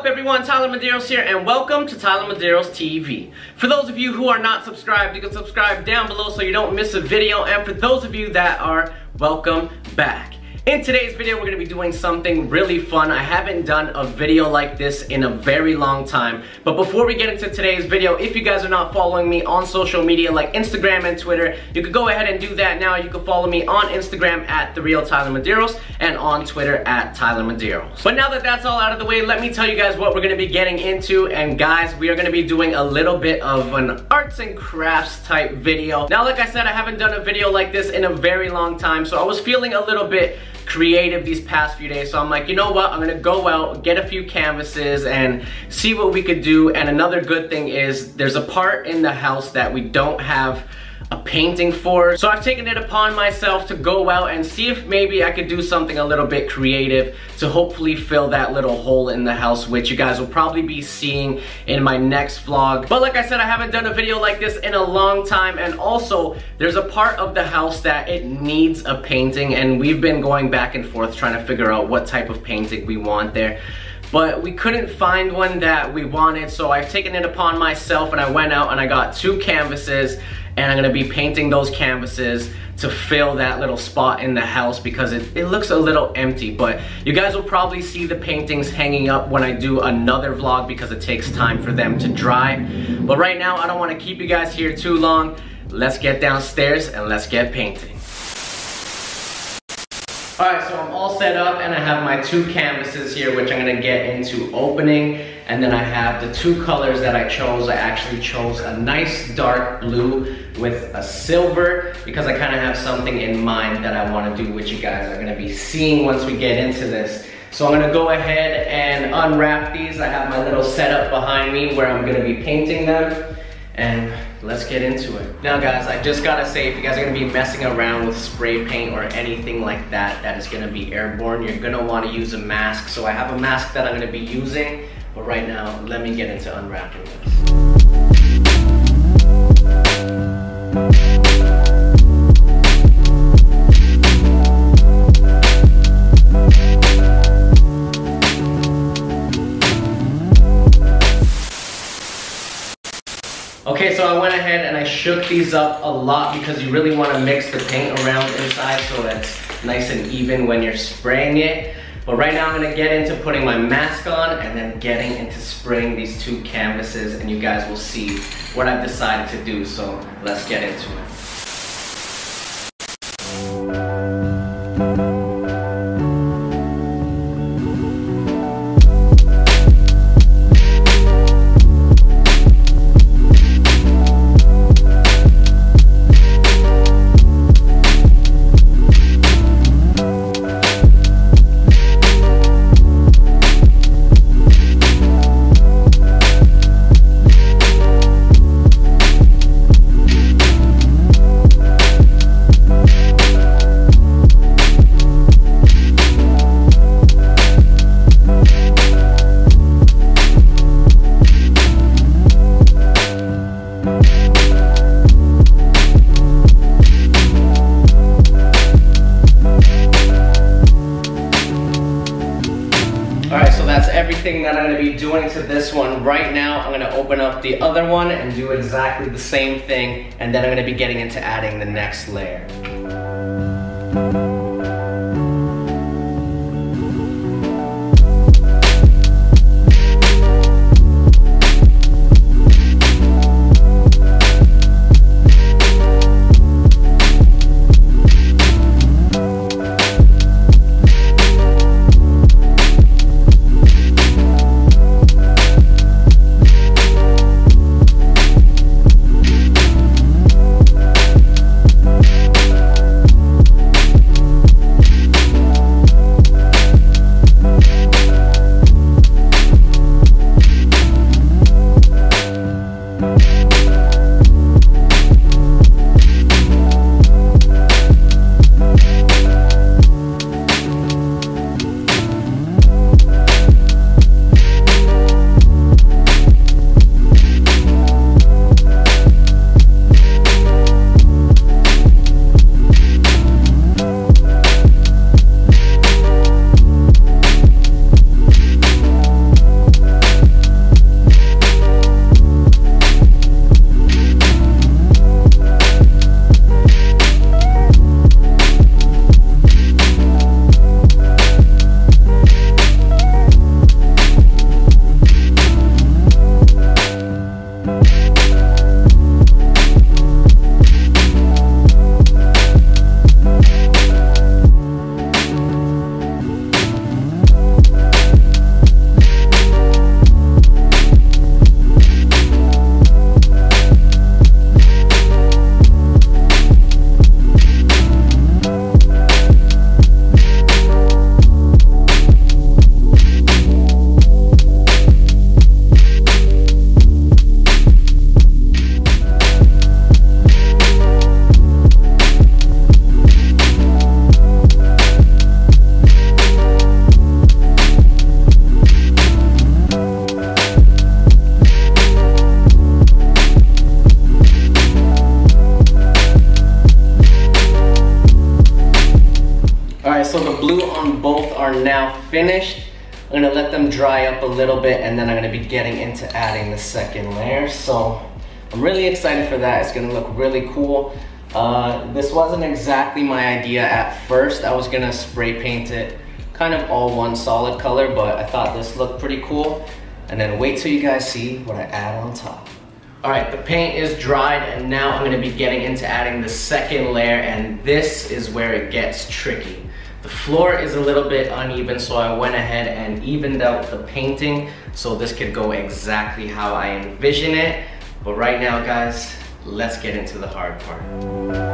up everyone, Tyler Medeiros here and welcome to Tyler Medeiros TV. For those of you who are not subscribed, you can subscribe down below so you don't miss a video, and for those of you that are, welcome back. In today's video, we're going to be doing something really fun. I haven't done a video like this in a very long time. But before we get into today's video, if you guys are not following me on social media like Instagram and Twitter, you can go ahead and do that now. You can follow me on Instagram at The Real Tyler Medeiros and on Twitter at Tyler Medeiros. But now that that's all out of the way, let me tell you guys what we're going to be getting into. And guys, we are going to be doing a little bit of an arts and crafts type video. Now, like I said, I haven't done a video like this in a very long time, so I was feeling a little bit creative these past few days, so I'm like, you know what, I'm gonna go out, get a few canvases and see what we could do. And another good thing is there's a part in the house that we don't have a painting for, so I've taken it upon myself to go out and see if maybe I could do something a little bit creative to hopefully fill that little hole in the house, which you guys will probably be seeing in my next vlog. But like I said, I haven't done a video like this in a long time, and also there's a part of the house that it needs a painting, and we've been going back and forth trying to figure out what type of painting we want there. But we couldn't find one that we wanted, so I've taken it upon myself and I went out and I got two canvases, and I'm gonna be painting those canvases to fill that little spot in the house because it looks a little empty. But you guys will probably see the paintings hanging up when I do another vlog because it takes time for them to dry. But right now, I don't wanna keep you guys here too long. Let's get downstairs and let's get painting. Alright, so I'm all set up and I have my two canvases here, which I'm going to get into opening, and then I have the two colors that I chose. I actually chose a nice dark blue with a silver because I kind of have something in mind that I want to do, which you guys are going to be seeing once we get into this. So I'm going to go ahead and unwrap these. I have my little setup behind me where I'm going to be painting them, and let's get into it. Now guys, I just gotta say, if you guys are gonna be messing around with spray paint or anything like that that is gonna be airborne, you're gonna wanna use a mask. So I have a mask that I'm gonna be using, but right now, let me get into unwrapping this. Okay, so I went ahead and I shook these up a lot because you really want to mix the paint around inside so that's nice and even when you're spraying it. But right now I'm going to get into putting my mask on and then getting into spraying these two canvases, and you guys will see what I've decided to do, so let's get into it. That I'm going to be doing to this one. Right now I'm going to open up the other one and do exactly the same thing, and then I'm going to be getting into adding the next layer. All right, so the blue on both are now finished. I'm gonna let them dry up a little bit and then I'm gonna be getting into adding the second layer. So I'm really excited for that. It's gonna look really cool. This wasn't exactly my idea at first. I was gonna spray paint it kind of all one solid color, but I thought this looked pretty cool. And then wait till you guys see what I add on top. All right, the paint is dried and now I'm gonna be getting into adding the second layer, and this is where it gets tricky. The floor is a little bit uneven, so I went ahead and evened out the painting so this could go exactly how I envision it. But right now, guys, let's get into the hard part.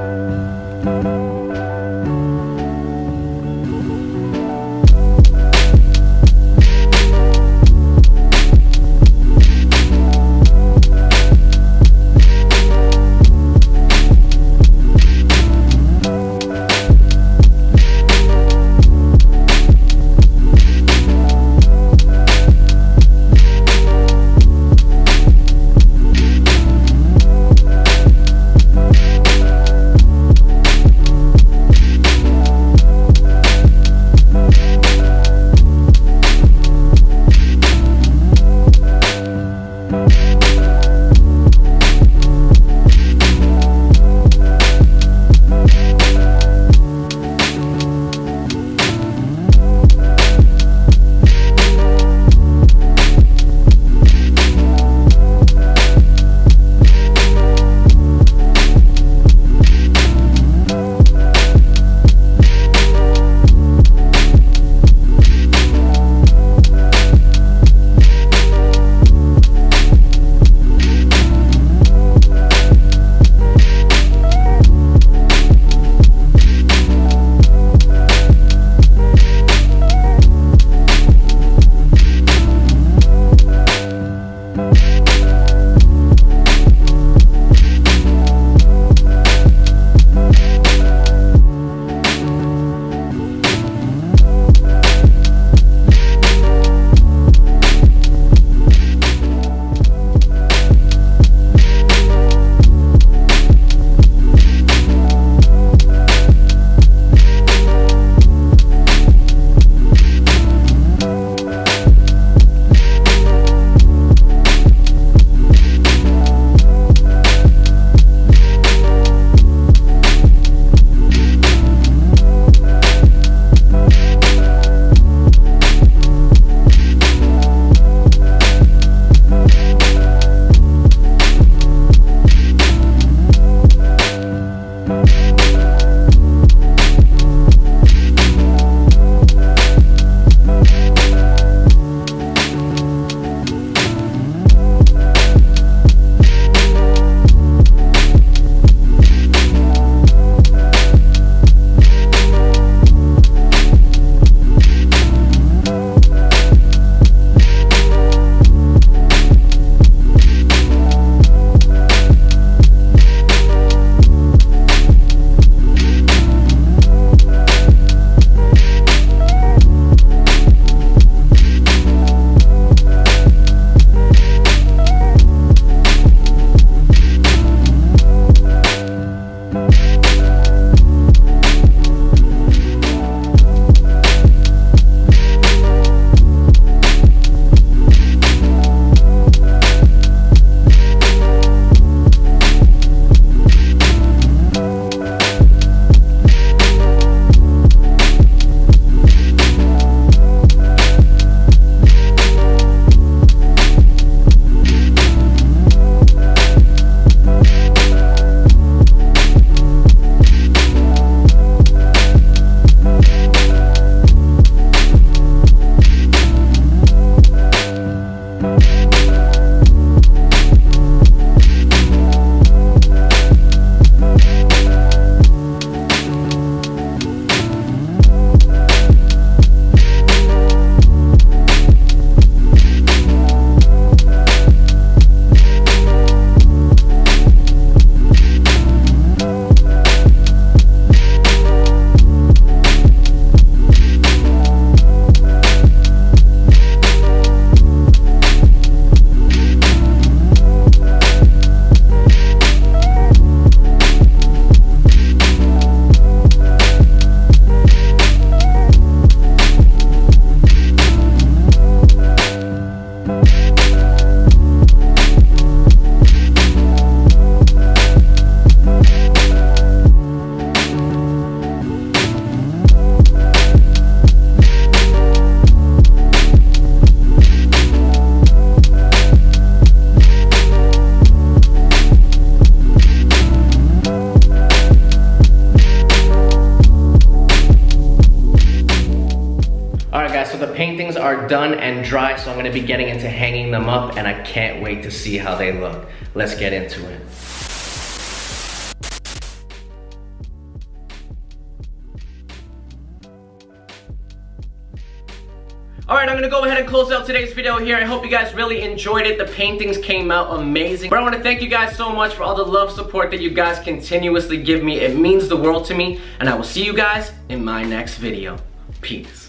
Alright guys, so the paintings are done and dry, so I'm gonna be getting into hanging them up, and I can't wait to see how they look. Let's get into it. Alright, I'm gonna go ahead and close out today's video here. I hope you guys really enjoyed it. The paintings came out amazing. But I wanna thank you guys so much for all the love, support that you guys continuously give me. It means the world to me, and I will see you guys in my next video. Peace.